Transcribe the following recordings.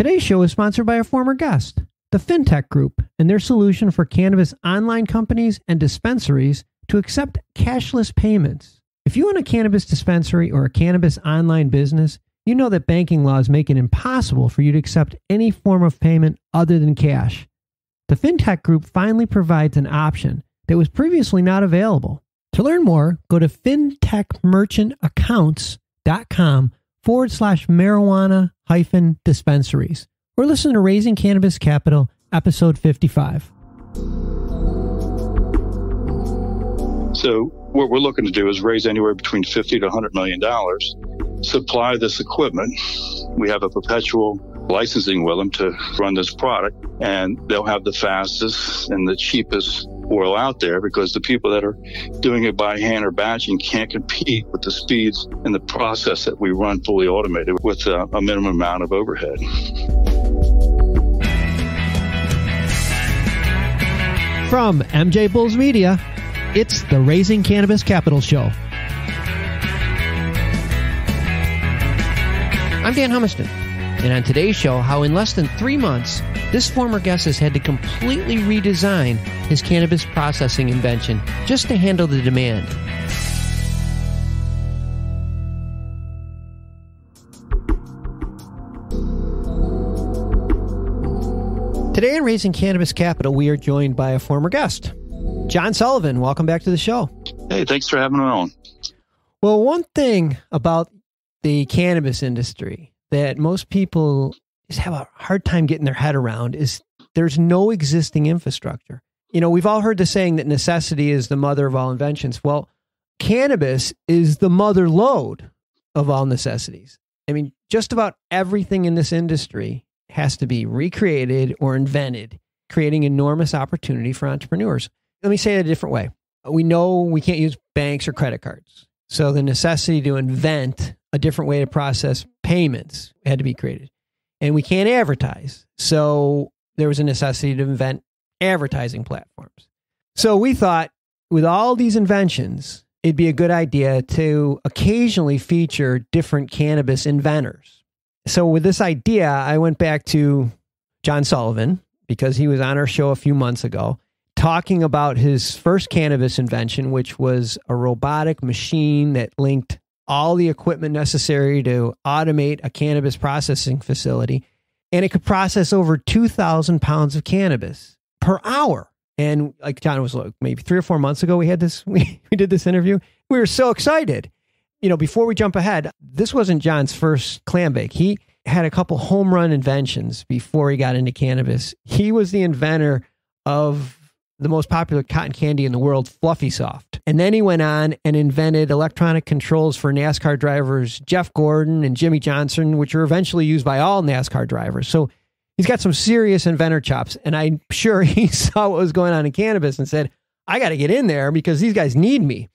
Today's show is sponsored by a former guest, the FinTech Group, and their solution for cannabis online companies and dispensaries to accept cashless payments. If you own a cannabis dispensary or a cannabis online business, you know that banking laws make it impossible for you to accept any form of payment other than cash. The FinTech Group finally provides an option that was previously not available. To learn more, go to FinTechMerchantAccounts.com /marijuana-dispensaries or listen to Raising Cannabis Capital, episode 55. So what we're looking to do is raise anywhere between $50 to $100 million, supply this equipment. We have a perpetual licensing with them to run this product, and they'll have the fastest and the cheapest oil out there because the people that are doing it by hand or batching can't compete with the speeds and the process that we run fully automated with a minimum amount of overhead. From MJ Bulls Media, it's the Raising Cannabis Capital Show. I'm Dan Humiston, and on today's show, how in less than 3 months, this former guest has had to completely redesign his cannabis processing invention just to handle the demand. Today on Raising Cannabis Capital, we are joined by a former guest, John Sullivan. Welcome back to the show. Hey, thanks for having me on. Well, one thing about the cannabis industry that most people have a hard time getting their head around is there's no existing infrastructure. You know, we've all heard the saying that necessity is the mother of all inventions. Well, cannabis is the mother lode of all necessities. I mean, just about everything in this industry has to be recreated or invented, creating enormous opportunity for entrepreneurs. Let me say it a different way. We know we can't use banks or credit cards. So the necessity to invent a different way to process payments had to be created. And we can't advertise. So there was a necessity to invent advertising platforms. So we thought with all these inventions, it'd be a good idea to occasionally feature different cannabis inventors. So with this idea, I went back to John Sullivan because he was on our show a few months ago talking about his first cannabis invention, which was a robotic machine that linked all the equipment necessary to automate a cannabis processing facility, and it could process over 2,000 pounds of cannabis per hour. And like John was like, maybe 3 or 4 months ago, we did this interview. We were so excited. You know, before we jump ahead, this wasn't John's first clam bake. He had a couple home run inventions before he got into cannabis. He was the inventor of the most popular cotton candy in the world, Fluffy Soft. And then he went on and invented electronic controls for NASCAR drivers, Jeff Gordon and Jimmy Johnson, which are eventually used by all NASCAR drivers. So he's got some serious inventor chops. And I'm sure he saw what was going on in cannabis and said, I got to get in there because these guys need me.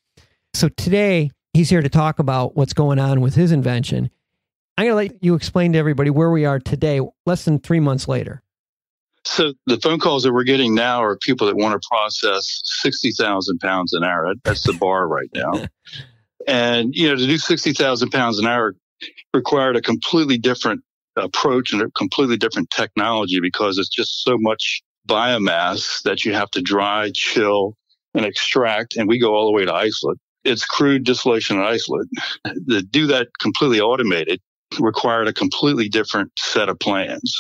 So today he's here to talk about what's going on with his invention. I'm going to let you explain to everybody where we are today, less than 3 months later. So the phone calls that we're getting now are people that want to process 60,000 pounds an hour. That's the bar right now. And, you know, to do 60,000 pounds an hour required a completely different approach and a completely different technology because it's just so much biomass that you have to dry, chill, and extract. And we go all the way to isolate. It's crude distillation and isolate. To do that completely automated required a completely different set of plans.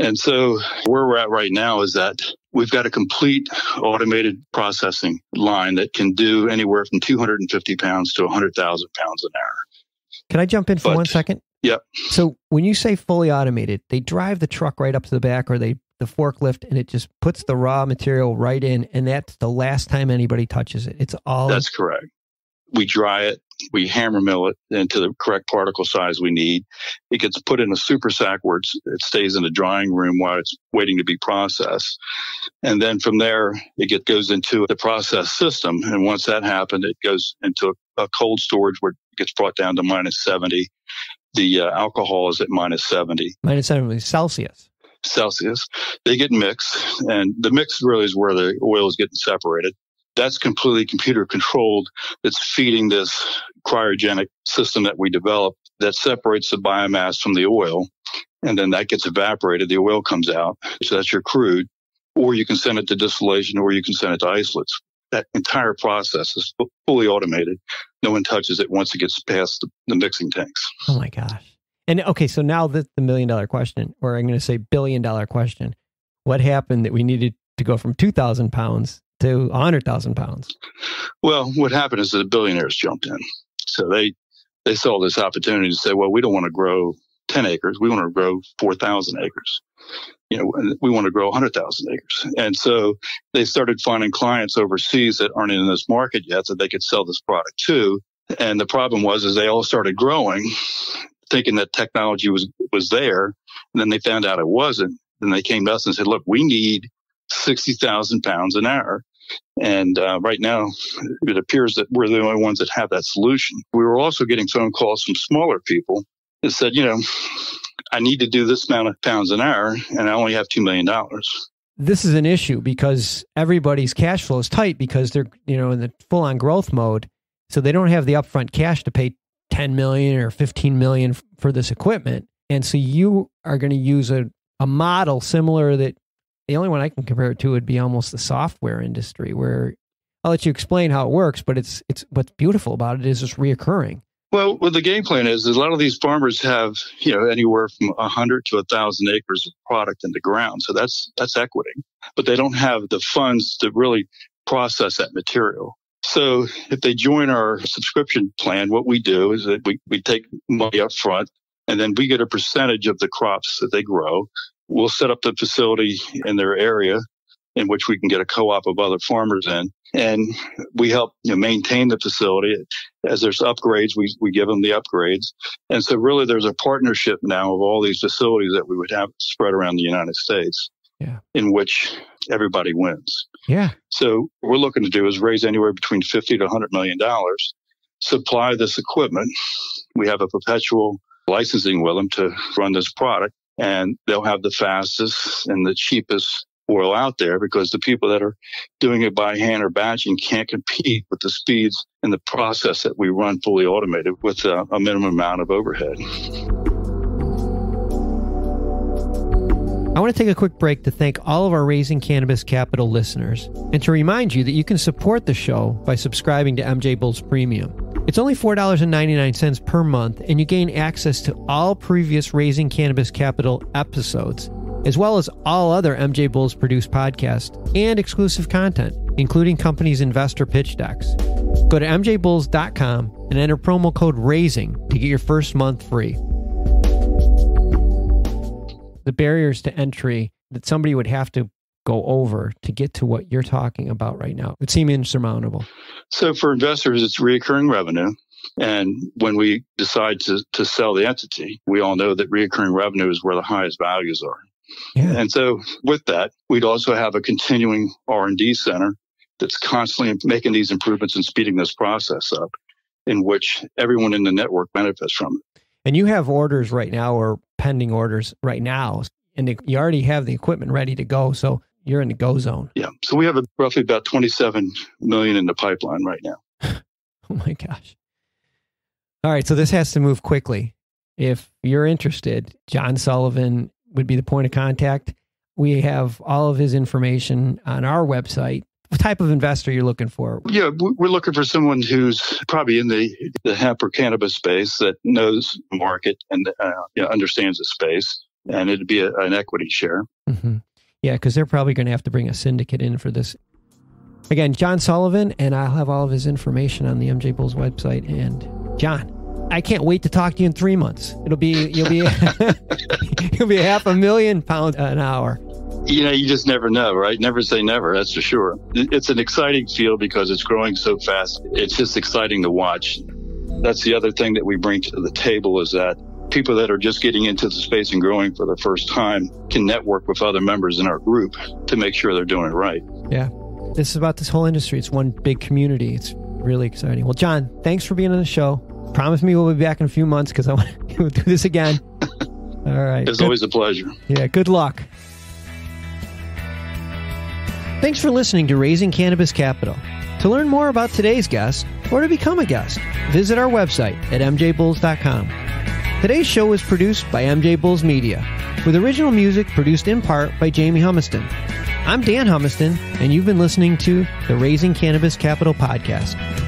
And so where we're at right now is that we've got a complete automated processing line that can do anywhere from 250 pounds to 100,000 pounds an hour. Can I jump in for 1 second? Yep. So when you say fully automated, they drive the truck right up to the back or the forklift, and it just puts the raw material right in, and that's the last time anybody touches it. It's all... That's correct. We dry it. We hammer mill it into the correct particle size we need. It gets put in a super sack where it stays in a drying room while it's waiting to be processed. And then from there, it goes into the process system. And once that happened, it goes into a cold storage where it gets brought down to -70. The alcohol is at -70. -70 Celsius. Celsius. They get mixed. And the mix really is where the oil is getting separated. That's completely computer controlled. It's feeding this cryogenic system that we developed that separates the biomass from the oil. and then that gets evaporated. The oil comes out. So that's your crude. Or you can send it to distillation, or you can send it to isolates. That entire process is fully automated. No one touches it once it gets past the mixing tanks. Oh my gosh. And okay, so now that's the $1 million question, or I'm going to say $1 billion question. What happened that we needed to go from 2,000 pounds to 100,000 pounds? Well, what happened is that the billionaires jumped in. So they saw this opportunity to say, well, we don't want to grow 10 acres. We want to grow 4,000 acres. You know, we want to grow 100,000 acres. And so they started finding clients overseas that aren't in this market yet that they could sell this product to. And the problem was, is they all started growing, thinking that technology was there. And then they found out it wasn't. And they came to us and said, look, we need 60,000 pounds an hour. And right now, it appears that we're the only ones that have that solution. We were also getting phone calls from smaller people that said, you know, I need to do this amount of pounds an hour, and I only have $2 million. This is an issue because everybody's cash flow is tight because they're, you know, in the full-on growth mode. So they don't have the upfront cash to pay $10 million or $15 million for this equipment. And so you are going to use a model similar that the only one I can compare it to would be almost the software industry, where I'll let you explain how it works, but it's what's beautiful about it is it's reoccurring. Well, what the game plan is a lot of these farmers have, you know, anywhere from 100 to 1,000 acres of product in the ground. So that's equity, but they don't have the funds to really process that material. So if they join our subscription plan, what we do is that we take money up front, and then we get a percentage of the crops that they grow. We'll set up the facility in their area in which we can get a co-op of other farmers in. And we help, you know, maintain the facility. As there's upgrades, we give them the upgrades. And so really there's a partnership now of all these facilities that we would have spread around the United States, yeah, in which everybody wins. Yeah. So what we're looking to do is raise anywhere between $50 to $100 million, supply this equipment. We have a perpetual licensing with them to run this product, and they'll have the fastest and the cheapest oil out there because the people that are doing it by hand or batching can't compete with the speeds and the process that we run fully automated with a minimum amount of overhead. I want to take a quick break to thank all of our Raising Cannabis Capital listeners and to remind you that you can support the show by subscribing to MJ Bulls Premium. It's only $4.99 per month, and you gain access to all previous Raising Cannabis Capital episodes, as well as all other MJ Bulls produced podcasts and exclusive content, including companies' investor pitch decks. Go to mjbulls.com and enter promo code RAISING to get your first month free. The barriers to entry that somebody would have to go over to get to what you're talking about right now, it seems insurmountable. So for investors, it's recurring revenue. And when we decide to sell the entity, we all know that recurring revenue is where the highest values are. Yeah. And so with that, we'd also have a continuing R&D center that's constantly making these improvements and speeding this process up, in which everyone in the network benefits from it. And you have orders right now, or pending orders right now, and you already have the equipment ready to go. So you're in the go zone. Yeah. So we have roughly about $27 million in the pipeline right now. Oh my gosh. All right. So this has to move quickly. If you're interested, John Sullivan would be the point of contact. We have all of his information on our website. What type of investor you're looking for? Yeah, we're looking for someone who's probably in the hemp or cannabis space that knows the market and understands the space. And it'd be an equity share. Mm-hmm. Yeah, because they're probably going to have to bring a syndicate in for this. Again, John Sullivan, and I'll have all of his information on the MJ Bulls website. And John, I can't wait to talk to you in 3 months. You'll be you'll be $500,000 an hour. You know, you just never know, right? Never say never. That's for sure. It's an exciting field because it's growing so fast. It's just exciting to watch. That's the other thing that we bring to the table is that people that are just getting into the space and growing for the first time can network with other members in our group to make sure they're doing it right. Yeah. This is about this whole industry. It's one big community. It's really exciting. Well, John, thanks for being on the show. Promise me we'll be back in a few months because I want to do this again. All right. It's always a pleasure. Yeah. Good luck. Thanks for listening to Raising Cannabis Capital. To learn more about today's guest or to become a guest, visit our website at mjbulls.com. Today's show was produced by MJ Bulls Media. with original music produced in part by Jamie Humiston. I'm Dan Humiston, and you've been listening to the Raising Cannabis Capital Podcast.